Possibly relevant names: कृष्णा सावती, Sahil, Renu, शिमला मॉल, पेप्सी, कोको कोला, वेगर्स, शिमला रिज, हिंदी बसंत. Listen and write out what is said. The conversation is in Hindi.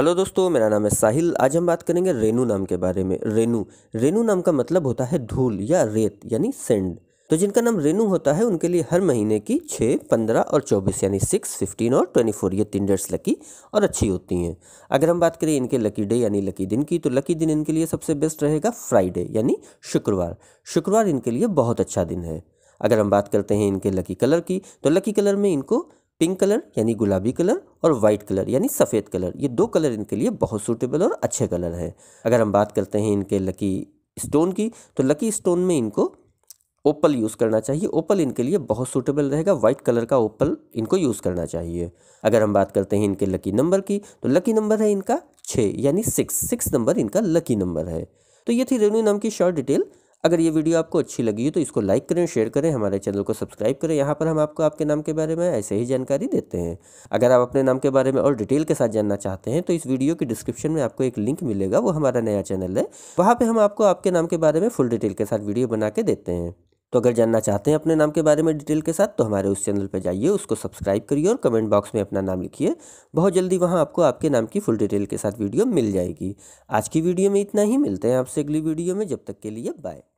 हेलो दोस्तों, मेरा नाम है साहिल। आज हम बात करेंगे रेनू नाम के बारे में। रेनू नाम का मतलब होता है धूल या रेत यानी सेंड। तो जिनका नाम रेनू होता है उनके लिए हर महीने की 6, 15 और 24 यानी 6, 15 और 24 ये 3 डेट्स लकी और अच्छी होती हैं। अगर हम बात करें इनके लकी डे यानी लकी दिन की, तो लकी दिन इनके लिए सबसे बेस्ट रहेगा फ्राइडे यानी शुक्रवार इनके लिए बहुत अच्छा दिन है। अगर हम बात करते हैं इनके लकी कलर की, तो लकी कलर में इनको पिंक कलर यानी गुलाबी कलर और वाइट कलर यानी सफ़ेद कलर, ये दो कलर इनके लिए बहुत सूटेबल और अच्छे कलर हैं। अगर हम बात करते हैं इनके लकी स्टोन की, तो लकी स्टोन में इनको ओपल यूज़ करना चाहिए। ओपल इनके लिए बहुत सूटेबल रहेगा, वाइट कलर का ओपल इनको यूज़ करना चाहिए। अगर हम बात करते हैं इनके लकी नंबर की, तो लकी नंबर है इनका 6 यानी 6 नंबर इनका लकी नंबर है। तो ये थी रेनू नाम की शॉर्ट डिटेल। अगर ये वीडियो आपको अच्छी लगी हो तो इसको लाइक करें, शेयर करें, हमारे चैनल को सब्सक्राइब करें। यहाँ पर हम आपको आपके नाम के बारे में ऐसे ही जानकारी देते हैं। अगर आप अपने नाम के बारे में और डिटेल के साथ जानना चाहते हैं तो इस वीडियो की डिस्क्रिप्शन में आपको एक लिंक मिलेगा, वो हमारा नया चैनल है। वहाँ पे हम आपको आपके नाम के बारे में फुल डिटेल के साथ वीडियो बना के देते हैं। तो अगर जानना चाहते हैं अपने नाम के बारे में डिटेल के साथ तो हमारे उस चैनल पर जाइए, उसको सब्सक्राइब करिए और कमेंट बॉक्स में अपना नाम लिखिए। बहुत जल्दी वहाँ आपको आपके नाम की फुल डिटेल के साथ वीडियो मिल जाएगी। आज की वीडियो में इतना ही, मिलते हैं आपसे अगली वीडियो में। जब तक के लिए बाय।